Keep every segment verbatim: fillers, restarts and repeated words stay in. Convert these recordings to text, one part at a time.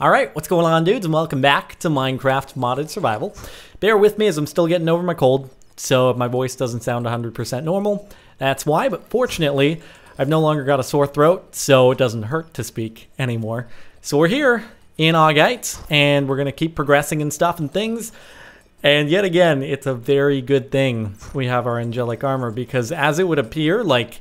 Alright, what's going on, dudes, and welcome back to Minecraft Modded Survival. Bear with me as I'm still getting over my cold, so if my voice doesn't sound one hundred percent normal, that's why, but fortunately, I've no longer got a sore throat, so it doesn't hurt to speak anymore. So we're here in Augite, and we're going to keep progressing and stuff and things. And yet again, it's a very good thing we have our Angelic Armor, because as it would appear, like,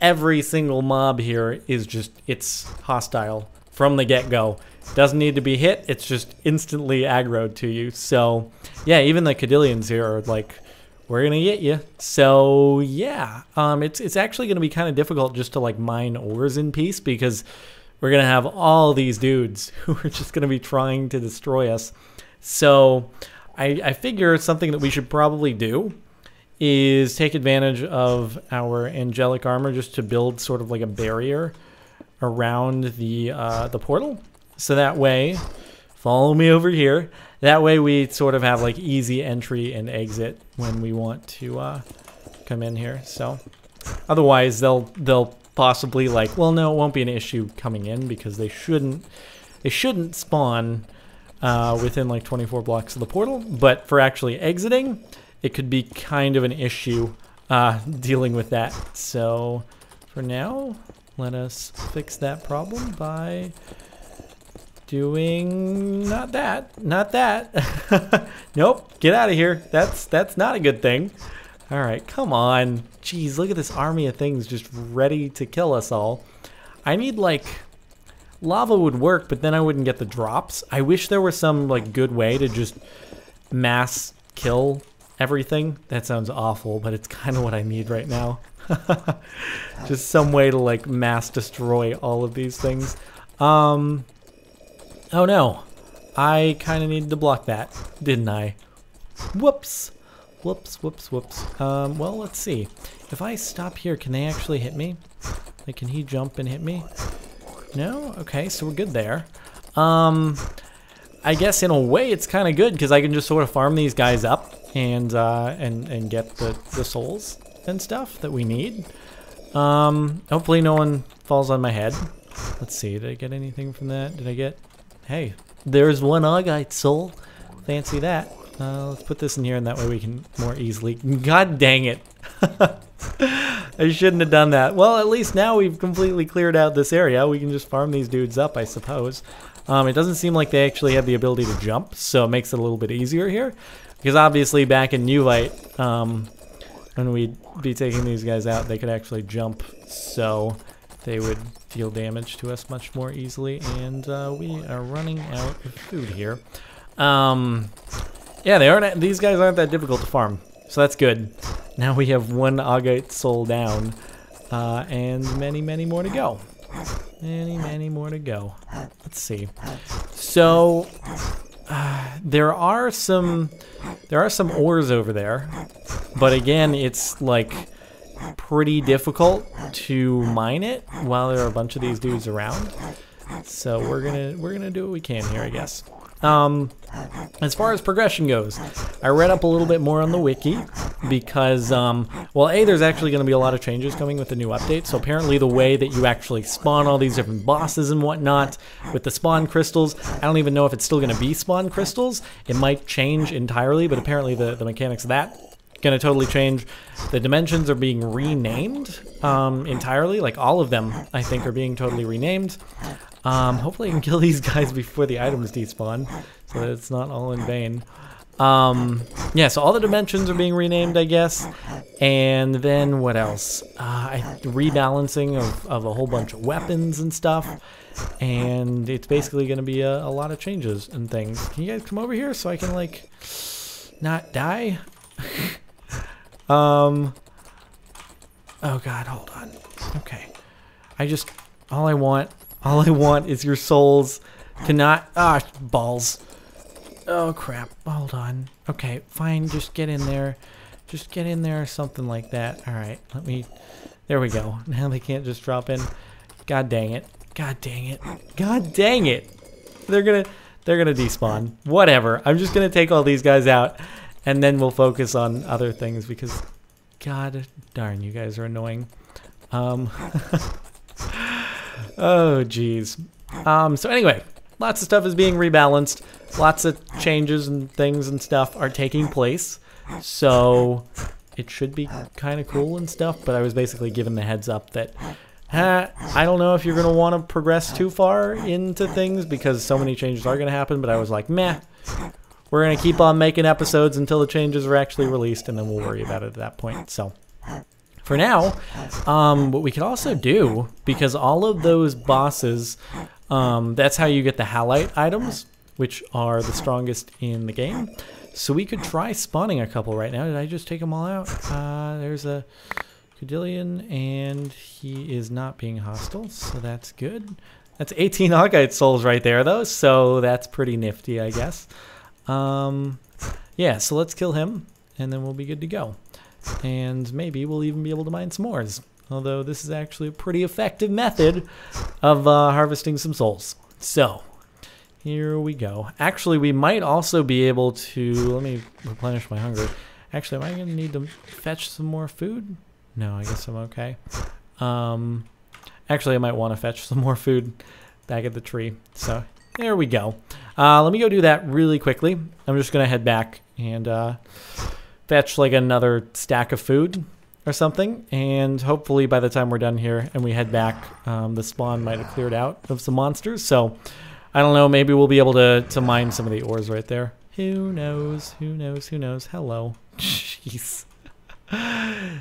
every single mob here is just, it's hostile from the get-go. Doesn't need to be hit, it's just instantly aggroed to you. So, yeah, even the Cadillions here are like, we're gonna get you. So, yeah, um, it's, it's actually gonna be kind of difficult just to, like, mine ores in peace, because we're gonna have all these dudes who are just gonna be trying to destroy us. So I, I figure something that we should probably do is take advantage of our Angelic Armor just to build sort of like a barrier around the uh, the portal. So that way, follow me over here. That way we sort of have like easy entry and exit when we want to uh, come in here. So otherwise they'll they'll possibly like, well, no, it won't be an issue coming in because they shouldn't they shouldn't spawn Uh, within like twenty-four blocks of the portal, but for actually exiting, it could be kind of an issue uh, dealing with that. So for now, let us fix that problem by doing not that, not that. Nope, get out of here. That's that's not a good thing. All right, come on. Jeez, look at this army of things just ready to kill us all. I need like. Lava would work, but then I wouldn't get the drops. I wish there were some like good way to just mass kill everything. That sounds awful, but it's kind of what I need right now. Just some way to like mass destroy all of these things. Um, oh no, I kind of needed to block that, didn't I? Whoops, whoops, whoops, whoops. Um, well, let's see. If I stop here, can they actually hit me? Like, can he jump and hit me? No? Okay, so we're good there. Um, I guess in a way it's kind of good because I can just sort of farm these guys up and uh, and, and get the, the souls and stuff that we need. Um, hopefully no one falls on my head. Let's see, did I get anything from that? Did I get... Hey, there's one Augite soul. Fancy that. Uh, let's put this in here and that way we can more easily... God dang it. I shouldn't have done that. Well, at least now we've completely cleared out this area. We can just farm these dudes up, I suppose. Um, it doesn't seem like they actually have the ability to jump, so it makes it a little bit easier here. Because obviously back in Nuvite, um, when we'd be taking these guys out, they could actually jump, so they would deal damage to us much more easily. And uh, we are running out of food here. Um, yeah, they aren't. These guys aren't that difficult to farm, so that's good. Now we have one Agate Soul down, uh, and many, many more to go. Many, many more to go. Let's see. So uh, there are some, there are some ores over there, but again, it's like pretty difficult to mine it while there are a bunch of these dudes around. So we're gonna, we're gonna do what we can here, I guess. Um, as far as progression goes, I read up a little bit more on the wiki because, um, well, A, there's actually going to be a lot of changes coming with the new update. So apparently the way that you actually spawn all these different bosses and whatnot with the spawn crystals, I don't even know if it's still going to be spawn crystals. It might change entirely, but apparently the, the mechanics of that going to totally change. The dimensions are being renamed um, entirely. Like all of them, I think, are being totally renamed. Um, hopefully I can kill these guys before the items despawn, so that it's not all in vain. Um, yeah, so all the dimensions are being renamed, I guess. And then what else? Uh, I, rebalancing of, of a whole bunch of weapons and stuff. And it's basically going to be a, a lot of changes and things. Can you guys come over here so I can, like, not die? um, oh god, hold on. Okay. I just, all I want... All I want is your souls. Cannot. Ah, balls. Oh, crap. Hold on. Okay, fine. Just get in there. Just get in there or something like that. All right, let me. There we go. Now they can't just drop in. God dang it. God dang it. God dang it. They're gonna. They're gonna despawn. Whatever. I'm just gonna take all these guys out, and then we'll focus on other things because, god darn, you guys are annoying. Um. Oh, geez. Um, so anyway, lots of stuff is being rebalanced. Lots of changes and things and stuff are taking place. So it should be kind of cool and stuff, but I was basically given the heads up that eh, I don't know if you're going to want to progress too far into things because so many changes are going to happen, but I was like, meh, we're going to keep on making episodes until the changes are actually released, and then we'll worry about it at that point. So for now, um, what we could also do, because all of those bosses, um, that's how you get the Halite items, which are the strongest in the game. So we could try spawning a couple right now. Did I just take them all out? Uh, there's a Cadillion, and he is not being hostile, so that's good. That's eighteen Augite souls right there, though, so that's pretty nifty, I guess. Um, yeah, so let's kill him, and then we'll be good to go. And maybe we'll even be able to mine s'mores. Although this is actually a pretty effective method of uh, harvesting some souls. So here we go. Actually, we might also be able to... Let me replenish my hunger. Actually, am I going to need to fetch some more food? No, I guess I'm okay. Um, actually, I might want to fetch some more food back at the tree. So there we go. Uh, let me go do that really quickly. I'm just going to head back and uh, fetch like another stack of food or something. And hopefully by the time we're done here and we head back, um, the spawn might have cleared out of some monsters. So I don't know, maybe we'll be able to, to mine some of the ores right there. Who knows, who knows, who knows. Hello. Jeez.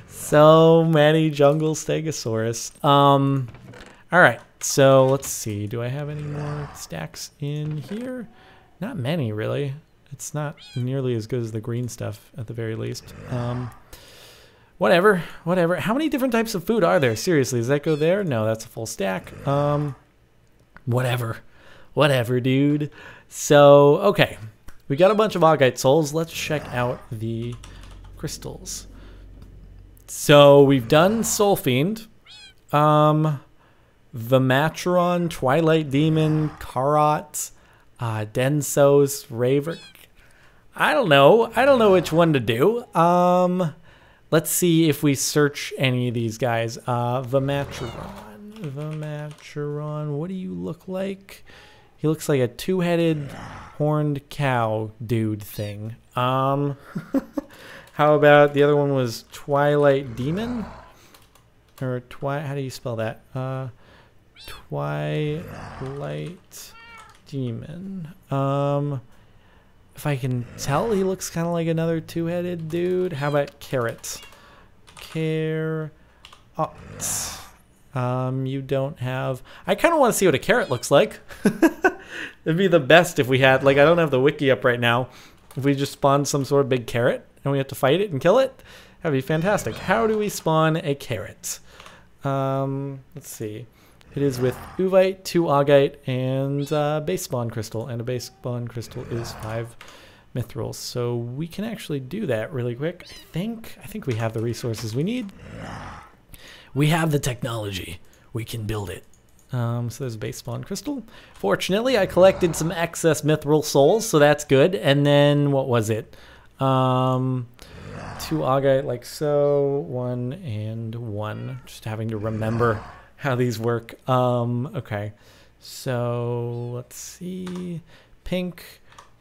So many jungle stegosaurus. Um, all right, so let's see. Do I have any more stacks in here? Not many, really. It's not nearly as good as the green stuff, at the very least. Um, whatever, whatever. How many different types of food are there? Seriously, does that go there? No, that's a full stack. Um, whatever. Whatever, dude. So, okay. We got a bunch of Augite souls. Let's check out the crystals. So, we've done Soul Fiend, um, Vimatron, Twilight Demon, Karot, uh, Densos, Raver. I don't know. I don't know which one to do. Um, let's see if we search any of these guys. Uh, Vemacheron. Vemacheron. What do you look like? He looks like a two-headed horned cow dude thing. Um, how about the other one was Twilight Demon? Or twi how do you spell that? Uh, Twilight Demon. Um, if I can tell, he looks kind of like another two-headed dude. How about Carrot? Carrot. Um, you don't have... I kind of want to see what a carrot looks like. It'd be the best if we had... Like, I don't have the wiki up right now. If we just spawned some sort of big carrot and we have to fight it and kill it, that'd be fantastic. How do we spawn a carrot? Um, let's see. It is with Uvite, two Augite, and uh, Base Spawn Crystal. And a Base Spawn Crystal is five Mithril. So we can actually do that really quick. I think, I think we have the resources we need. We have the technology. We can build it. Um, so there's a Base Spawn Crystal. Fortunately, I collected some excess Mithril souls, so that's good. And then, what was it? Um, two Augite, like so. One and one. Just having to remember how these work. Um, okay. So, let's see. Pink,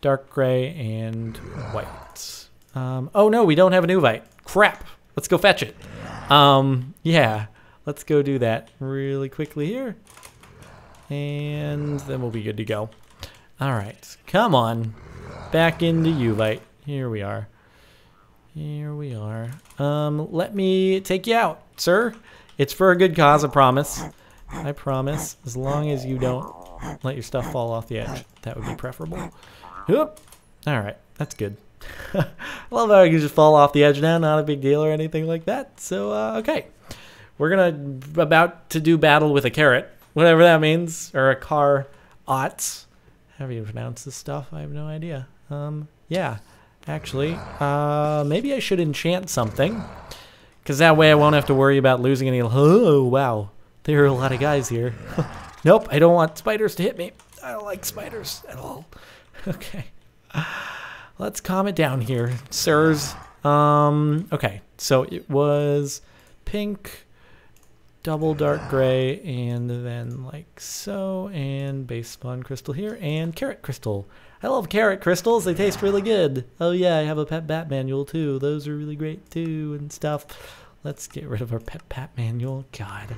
dark gray, and white. Um, oh no, we don't have an Uvite. Crap. Let's go fetch it. Um, yeah, let's go do that really quickly here. And then we'll be good to go. All right, come on. Back into Uvite. Here we are. Here we are. Um, let me take you out, sir. It's for a good cause, I promise. I promise, as long as you don't let your stuff fall off the edge. That would be preferable. Whoop. All right, that's good. I love how I can just fall off the edge now, not a big deal or anything like that. So, uh, okay. We're gonna about to do battle with a carrot, whatever that means, or a Karot. How do you pronounce this stuff? I have no idea. Um, yeah, actually, uh, maybe I should enchant something, because that way I won't have to worry about losing any. Oh, wow, there are a lot of guys here. Nope, I don't want spiders to hit me. I don't like spiders at all. Okay. Let's calm it down here, sirs. Um, okay, so it was pink, double dark gray, and then like so, and base spawn crystal here, and carrot crystal. I love carrot crystals, they taste really good. Oh yeah, I have a pet bat manual too, those are really great too and stuff. Let's get rid of our pet bat manual, god.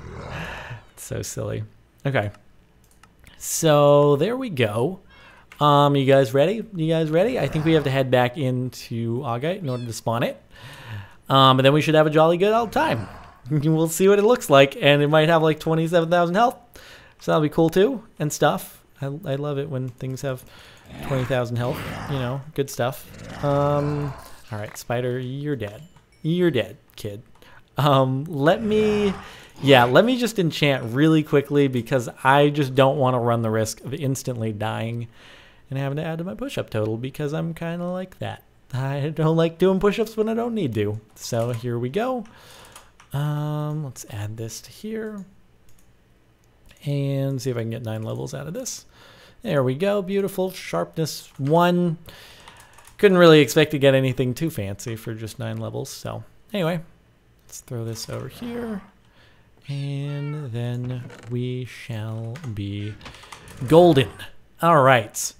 It's so silly. Okay, so there we go. Um, you guys ready? You guys ready? I think we have to head back into Augite in order to spawn it. Um, and then we should have a jolly good old time. We'll see what it looks like, and it might have like twenty-seven thousand health, so that'll be cool too, and stuff. I, I love it when things have twenty thousand health, you know, good stuff. Um, alright, Spider, you're dead. You're dead, kid. Um, let me, yeah, let me just enchant really quickly, because I just don't want to run the risk of instantly dying and having to add to my push-up total, because I'm kind of like that. I don't like doing push-ups when I don't need to, so here we go. Um, let's add this to here and see if I can get nine levels out of this. There we go. Beautiful. Sharpness one. Couldn't really expect to get anything too fancy for just nine levels. So anyway, let's throw this over here and then we shall be golden. All right,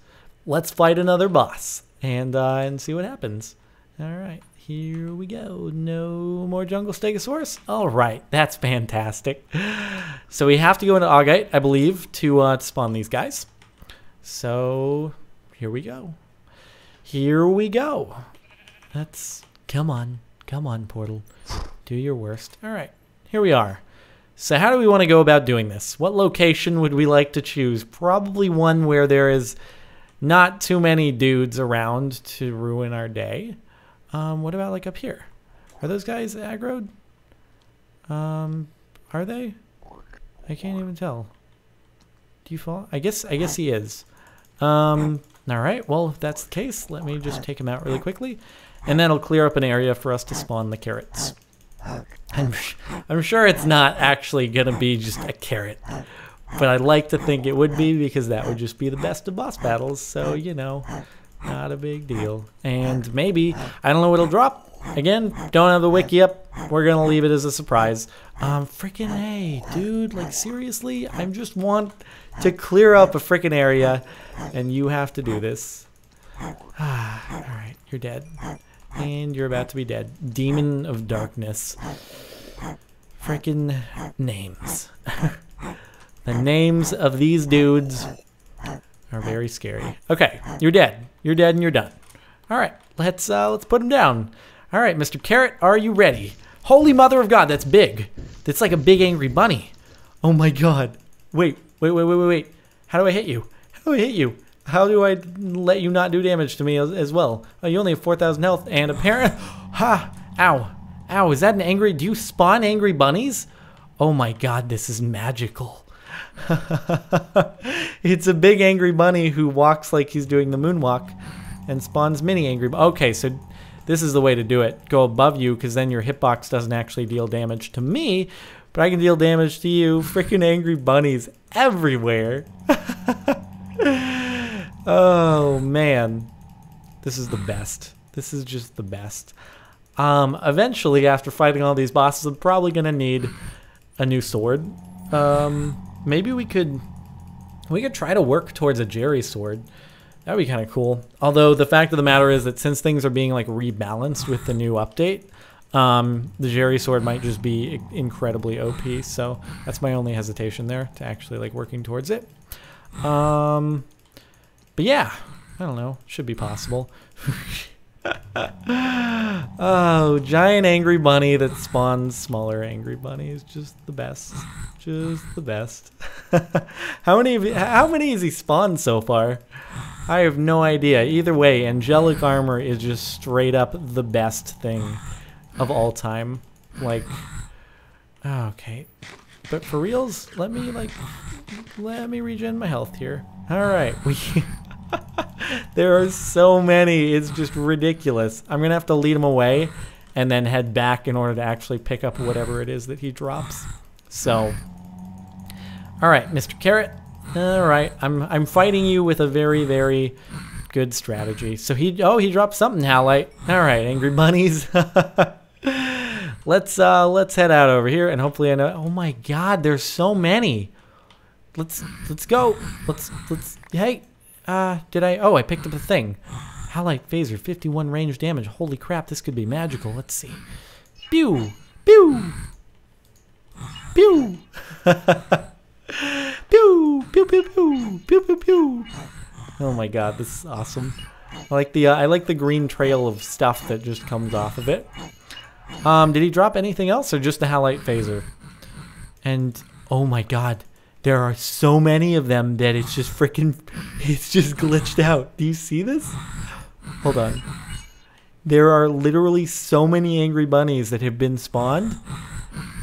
let's fight another boss and, uh, and see what happens. All right. Here we go. No more jungle stegosaurus. All right, that's fantastic. So we have to go into Augite, I believe, to, uh, to spawn these guys. So here we go. Here we go. That's, come on, come on, portal. Do your worst. All right, here we are. So how do we want to go about doing this? What location would we like to choose? Probably one where there is not too many dudes around to ruin our day. Um, what about like up here? Are those guys aggroed? Um, are they? I can't even tell. Do you fall? I guess, I guess he is. Um, all right. Well, if that's the case, let me just take him out really quickly and that'll clear up an area for us to spawn the carrots. I'm, I'm sure it's not actually going to be just a carrot, but I like to think it would be, because that would just be the best of boss battles. So, you know, not a big deal. And maybe, I don't know what it'll drop. Again, don't have the wiki up. We're going to leave it as a surprise. Um, freaking hey, dude, like seriously? I just want to clear up a freaking area and you have to do this. Ah, all right, you're dead. And you're about to be dead. Demon of darkness. Freaking names. The names of these dudes are very scary. Okay, you're dead. You're dead and you're done. All right, let's uh, let's put him down. All right, Mister Carrot, are you ready? Holy mother of God, that's big. That's like a big angry bunny. Oh my God. Wait, wait, wait, wait, wait, wait. How do I hit you? How do I hit you? How do I let you not do damage to me as, as well? Oh, you only have four thousand health and apparent. Ha, ow, ow, is that an angry, do you spawn angry bunnies? Oh my God, this is magical. It's a big angry bunny who walks like he's doing the moonwalk and spawns mini angry. Okay, so this is the way to do it. Go above you, because then your hitbox doesn't actually deal damage to me, but I can deal damage to you. Freaking angry bunnies everywhere. Oh man, this is the best. This is just the best. Um, eventually, after fighting all these bosses, I'm probably gonna need a new sword. Um, maybe we could we could try to work towards a Jerry sword. That would be kind of cool. Although the fact of the matter is that since things are being like rebalanced with the new update, um, the Jerry sword might just be incredibly O P. So that's my only hesitation there to actually like working towards it. Um, but yeah, I don't know. Should be possible. Oh, giant angry bunny that spawns smaller angry bunnies. Just the best. Just the best. How many of you, how many has he spawned so far? I have no idea. Either way, Angelic Armor is just straight up the best thing of all time. Like, okay. But for reals, let me like, let me regen my health here. All right. We... There are so many, it's just ridiculous. I'm gonna have to lead him away and then head back in order to actually pick up whatever it is that he drops. So, all right, Mister Carrot. All right, I'm I'm fighting you with a very very good strategy. So he oh he dropped something Halite. All right, angry bunnies. Let's uh, let's head out over here, and hopefully I know. Oh my God, there's so many. Let's let's go. Let's let's. Hey, uh, did I? Oh, I picked up a thing. Halite phaser, fifty-one range damage. Holy crap, this could be magical. Let's see. Pew, pew, pew, pew, pew, pew, pew, pew, pew, pew. Oh my God, this is awesome. I like the uh, I like the green trail of stuff that just comes off of it. Um, did he drop anything else or just the Halite phaser? And oh my God, there are so many of them that it's just freaking, it's just glitched out. Do you see this? Hold on. There are literally so many angry bunnies that have been spawned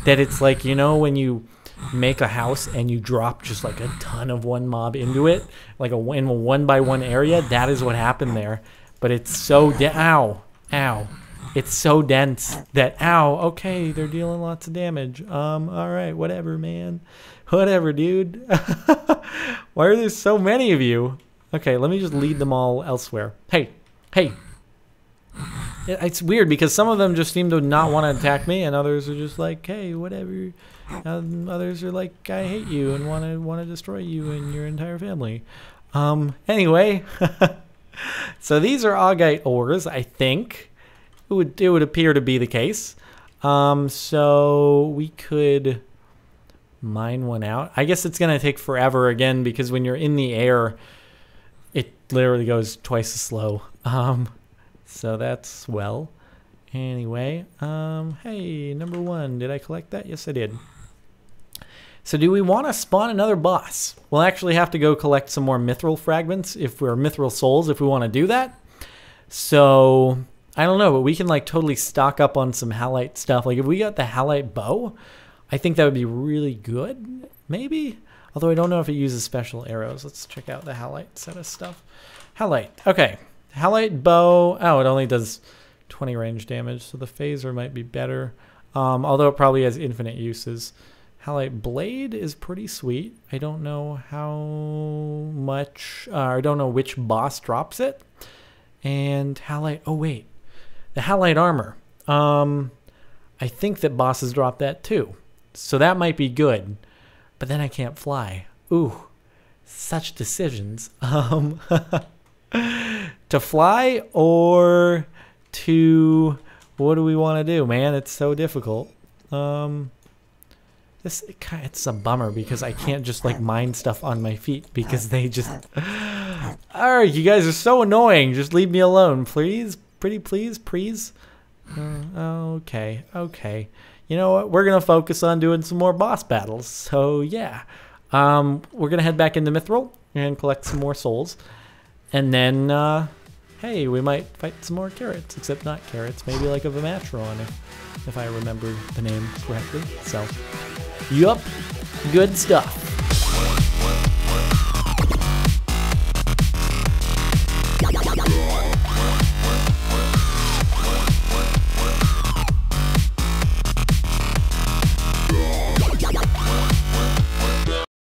that it's like, you know, when you make a house and you drop just like a ton of one mob into it, like a in a one by one area, that is what happened there. But it's so de- ow, ow. It's so dense that, ow, okay, they're dealing lots of damage. Um, all right, whatever, man. Whatever, dude. Why are there so many of you? Okay, let me just lead them all elsewhere. Hey, hey. It's weird because some of them just seem to not want to attack me, and others are just like, hey, whatever. Um, others are like, I hate you and want to want to destroy you and your entire family. Um, anyway, so these are Augite ores, I think. It would, it would appear to be the case. Um, so we could mine one out. I guess it's going to take forever again because when you're in the air, it literally goes twice as slow. Um, so that's well. Anyway, um, hey, number one, did I collect that? Yes, I did. So do we want to spawn another boss? We'll actually have to go collect some more Mithril fragments if we're Mithril souls, if we want to do that. So... I don't know, but we can like totally stock up on some Halite stuff. Like if we got the Halite bow, I think that would be really good, maybe? Although I don't know if it uses special arrows. Let's check out the Halite set of stuff. Halite, okay. Halite bow, oh, it only does twenty range damage, so the phaser might be better. Um, although it probably has infinite uses. Halite blade is pretty sweet. I don't know how much, uh, I don't know which boss drops it. And Halite, oh wait. The Halite armor, um, I think that bosses drop that too. So that might be good, but then I can't fly. Ooh, such decisions. Um, to fly or to, what do we want to do, man? It's so difficult. Um, this it's a bummer because I can't just like mine stuff on my feet because they just, all right, you guys are so annoying. Just leave me alone, please. Pretty please, please. Uh, okay, okay. You know what? We're gonna focus on doing some more boss battles. So yeah, um, we're gonna head back into Mithril and collect some more souls, and then uh, hey, we might fight some more Karot. Except not Karot. Maybe like a Vemacheron, if, if I remember the name correctly. So, yup, good stuff.